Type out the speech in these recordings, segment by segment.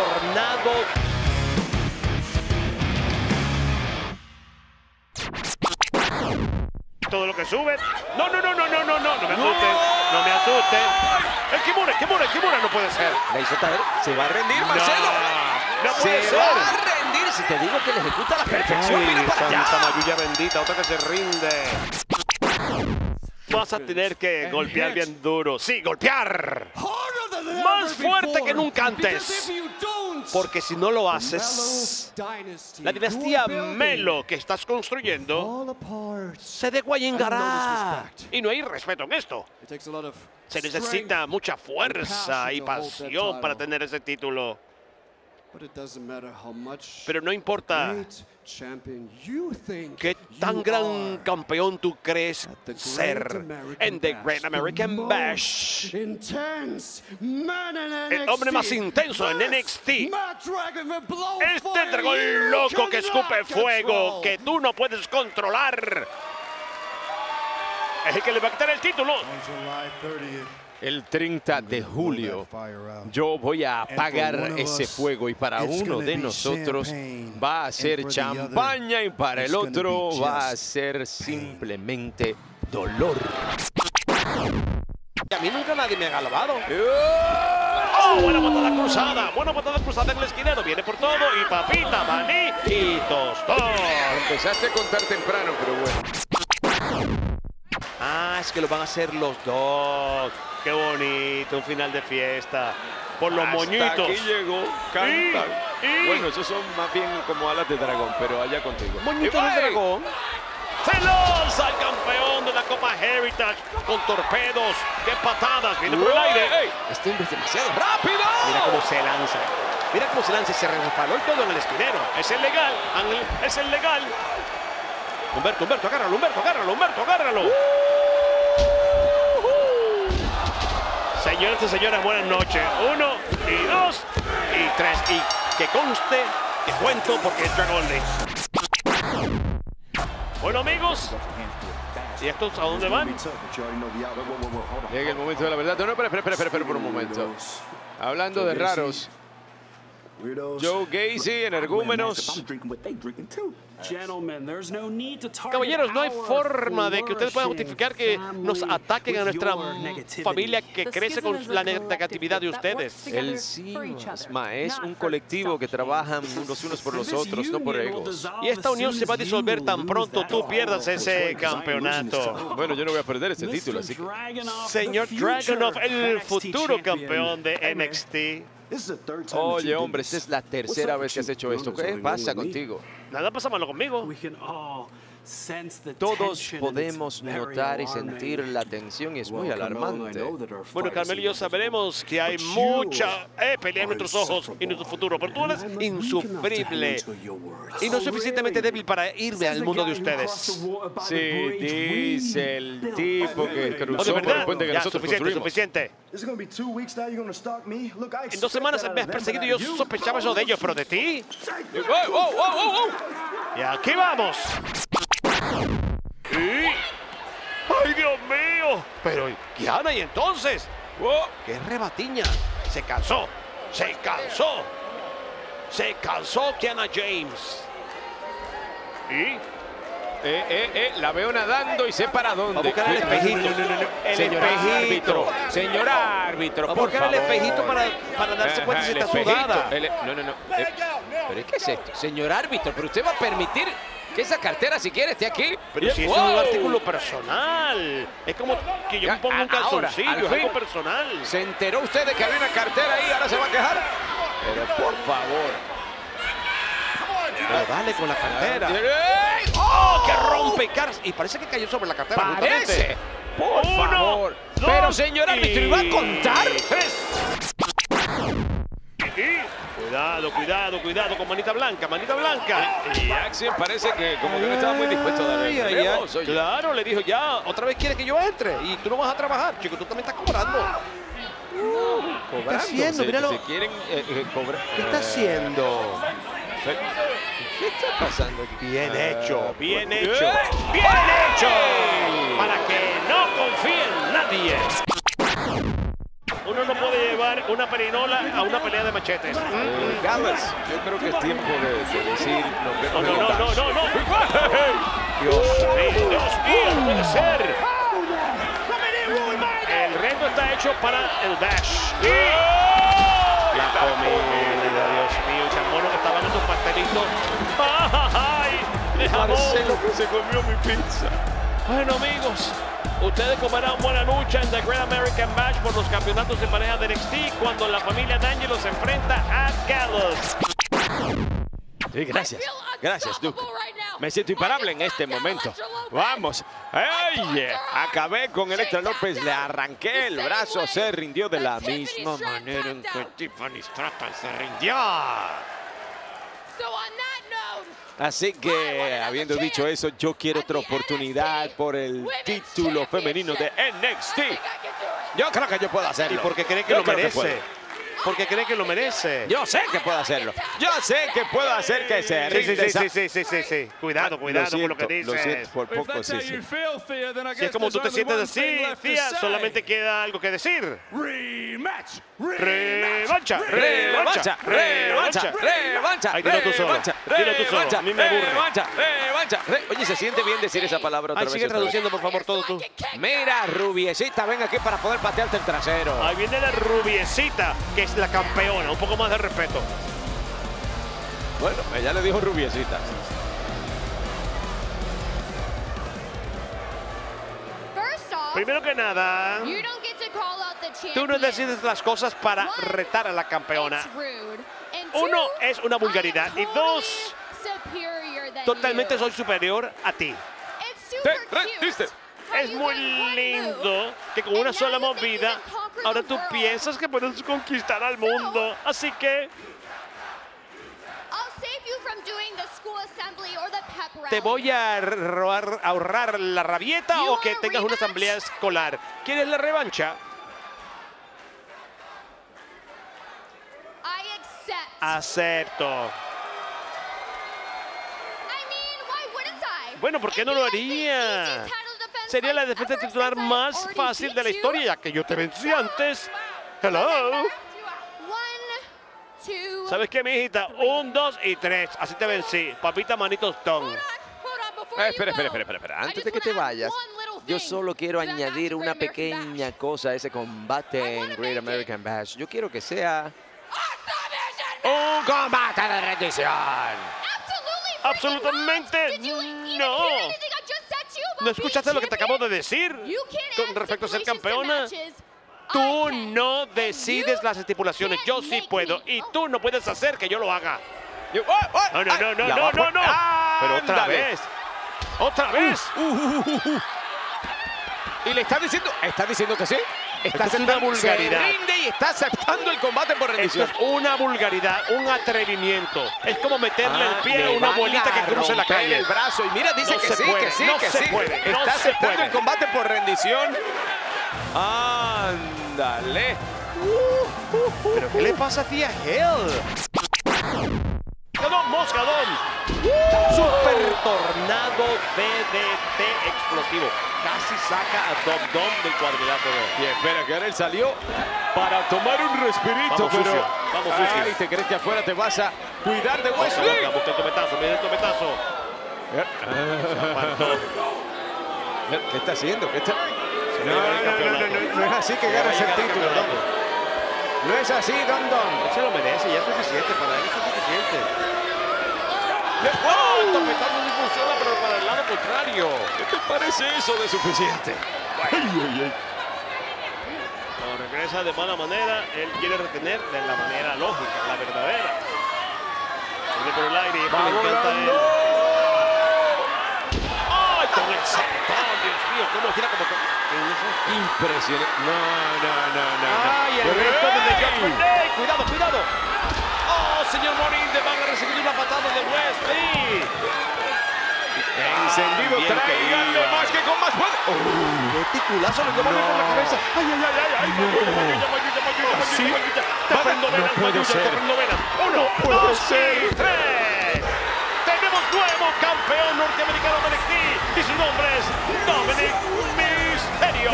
Tornado. Todo lo que sube. No me asusten. El Kimura no puede ser. La hizo tarde. Se va a rendir, Marcelo. No puede ser. Si te digo que le ejecuta a la perfección. Mira para allá. Santa Mayuya bendita, otra que se rinde. Vas a tener que golpear bien duro. Sí, golpear. Más fuerte que nunca antes. Porque si no lo haces, la dinastía Melo que estás construyendo se degüellingará. Y no hay respeto en esto. Se necesita mucha fuerza y pasión para tener ese título. Pero no importa qué tan gran campeón tú crees ser en The Great American Bash. El hombre más intenso en NXT. Este dragón loco que escupe fuego, que tú no puedes controlar. Es el que le va a quitar el título. El 30 de julio, yo voy a apagar ese fuego y para uno de nosotros va a ser champaña y para el otro va a ser simplemente dolor. A mí nunca nadie me ha alabado. ¡Oh! Buena patada cruzada en el esquinero, viene por todo y papita, maní y tostón. Empezaste a contar temprano, pero bueno. Ah, es que lo van a hacer los dos. Qué bonito, un final de fiesta. Por los moñitos. Aquí llegó, canta. Bueno, esos son más bien como alas de dragón, pero allá contigo. Moñitos de dragón. Se lanza el campeón de la Copa Heritage con torpedos. ¡Qué patadas! Viene por el aire. Este hombre es demasiado rápido. Mira cómo se lanza. Mira cómo se lanza y se resbaló el todo en el esquinero. Es el legal, Ángel. Es el legal. Humberto, agárralo, Humberto, agárralo. Señoras y señores, buenas noches. 1 y 2 y 3. Y que conste, que cuento porque es Dragonov. Bueno, amigos. ¿Y estos a dónde van? Llega el momento de la verdad. No, espera por un momento. Hablando de raros. Joe Gacy, energúmenos. Caballeros, no hay forma de que ustedes puedan justificar que nos ataquen a nuestra familia que crece con la negatividad de ustedes. El cisma es un colectivo que trabajan los unos por los otros, no por egos. Y esta unión se va a disolver tan pronto tú pierdas ese campeonato. Bueno, yo no voy a perder ese título, así que... Señor Dragonov, el futuro campeón de NXT. Oye, hombre, esta es la tercera vez que has hecho esto. ¿Qué pasa contigo? Nada pasa malo conmigo. Todos podemos notar y sentir la tensión y es muy alarmante. Bueno, Carmelo y yo sabremos que hay mucha pelea en nuestros ojos y en nuestro futuro, pero tú eres insufrible y no suficientemente débil para irme al mundo de ustedes. Sí, dice el tipo que cruzó por el puente que nosotros construimos. Suficiente. En 2 semanas me has perseguido y yo sospechaba eso de ellos, pero de ti. Y aquí vamos. ¡Ay, Dios mío! Pero Kiana, ¿y entonces? ¡Qué rebatiña! Se cansó Kiana James. La veo nadando y sé para dónde. Buscar el espejito. Señor árbitro, por favor. Buscar el espejito para darse cuenta si está sudada. Pero es que es esto. Señor árbitro, pero usted va a permitir... que esa cartera, si quieres, esté aquí. Pero si es un artículo personal. Es como que yo me pongo un calzoncillo, es algo personal. ¿Se enteró usted de que había una cartera ahí y ahora se va a quejar? Pero por favor. Pero dale con la cartera. ¡Oh, que rompecaras! Y parece que cayó sobre la cartera. ¡Parece! Por favor. Pero, señor árbitro, ¿iba a contar? Cuidado con manita blanca. Y Axiom parece que como que no estaba muy dispuesto a darle. Claro, le dijo ya, otra vez quieres que yo entre y tú no vas a trabajar, chico, tú también estás cobrando. ¿Qué está haciendo? Míralo. ¿Qué está haciendo? ¿Qué está pasando aquí? Bien hecho. Para que no confíe en nadie. uno no puede llevar una perinola a una pelea de machetes. Gallows, yo creo que es tiempo de decir... No. Dios mío, puede ser. El reto está hecho para el Bash. La comida, Dios mío, y tan bueno que estaban esos pastelitos. ¡Ay, Marcelo que se comió mi pizza! Bueno, amigos, ustedes comerán buena lucha en The Great American Bash por los campeonatos de pareja de NXT cuando la familia D'Angelo se enfrenta a Gallows. Sí, gracias. Gracias, Duke. Me siento imparable en este momento. ¡Vamos! ¡Ey! Acabé con Electra López, le arranqué el brazo, se rindió de la misma manera en que Tiffany Stratton se rindió. Así que, habiendo dicho eso, yo quiero otra oportunidad por el título femenino de NXT. Yo creo que yo puedo hacerlo. Y porque cree que lo merece. Porque cree que lo merece. Yo sé que puedo hacerlo. Yo sé que puedo hacer que se rinda. Sí. Cuidado con lo que dices. Lo siento por poco, sí. Si es como tú te sientes así, tía, solamente queda algo que decir. Revancha. Ay, dilo tú solo. A mí me aburre. Oye, se siente bien decir esa palabra otra vez. Sigue traduciendo, por favor, todo tú. Mira, rubiecita, ven aquí para poder patearte el trasero. Ahí viene la rubiecita, que es la campeona. Un poco más de respeto. Bueno, ella le dijo rubiecita. Primero que nada, tú no decides las cosas para retar a la campeona. Uno, es una vulgaridad. Y dos, totalmente soy superior a ti. Te rendiste. Es muy lindo que con una sola movida, ahora tú piensas que puedes conquistar al mundo. Así que te voy a ahorrar la rabieta o que tengas una asamblea escolar. ¿Quieres la revancha? Acepto. Bueno, ¿por qué no lo haría? Sería la defensa titular más fácil de la historia, ya que yo te vencí antes. Hello. ¿Sabes qué, mijita? 1, 2 y 3. Así te vencí. Papita, manitos, ton. Espera. Antes de que te vayas, yo solo quiero añadir una pequeña cosa a ese combate en Great American Bash. Yo quiero que sea un combate de rendición. Absolutamente no. ¿No escuchaste lo que te acabo de decir con respecto a ser campeona? Tú no decides las estipulaciones. Yo sí puedo. Y tú no puedes hacer que yo lo haga. No. Pero otra vez. Y le está diciendo que sí. Estás en una vulgaridad. Se rinde y está aceptando el combate por rendición. Esto es una vulgaridad, un atrevimiento. Es como meterle el pie a una bolita que cruce la calle. El brazo y mira, dice que sí, que sí, que sí. Está aceptando el combate por rendición. Ándale. ¿Pero qué le pasa a tía Hell? Moscadón. Super tornado DDT explosivo. Casi saca a Dom Dom del cuadrilátero. Y espera que ahora él salió para tomar un respirito. Vamos, pero sucio. Vamos, sucio. Ay, te crees que afuera te vas a cuidar de Wesley. Vamos, el tometazo, mira el tometazo. ¿Qué está haciendo? No es así que ganas el título, Dom. No es así, Dom Dom. Se lo merece, ya es suficiente para él, es suficiente. ¡Wow! Topetazo no funciona, pero para el lado contrario. ¿Qué te parece eso de suficiente? Ay. No, regresa de mala manera. Él quiere retener de la manera lógica, la verdadera. Viene por el aire y esto le encanta a él. ¡Ay, con el zapatón! Dios mío, cómo gira como... Impresionante. No. ¡Ay, el resto de ¡Cuidado! ¡Oh, señor Morinde! Van a recibir una patada de Wesley. Encendido, tráiganle más que con más fuerza. Reticulazo, le toman por la cabeza. ¡Ay! ¡Uno, dos, tres! ¡Tenemos nuevo campeón norteamericano de NXT! Y su nombre es Dominic Mysterio. Mysterio.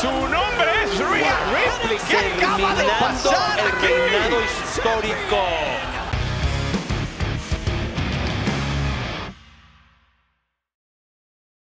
Su nombre es Rhea Ripley. ¿Qué acaba de pasar aquí? El reinado histórico.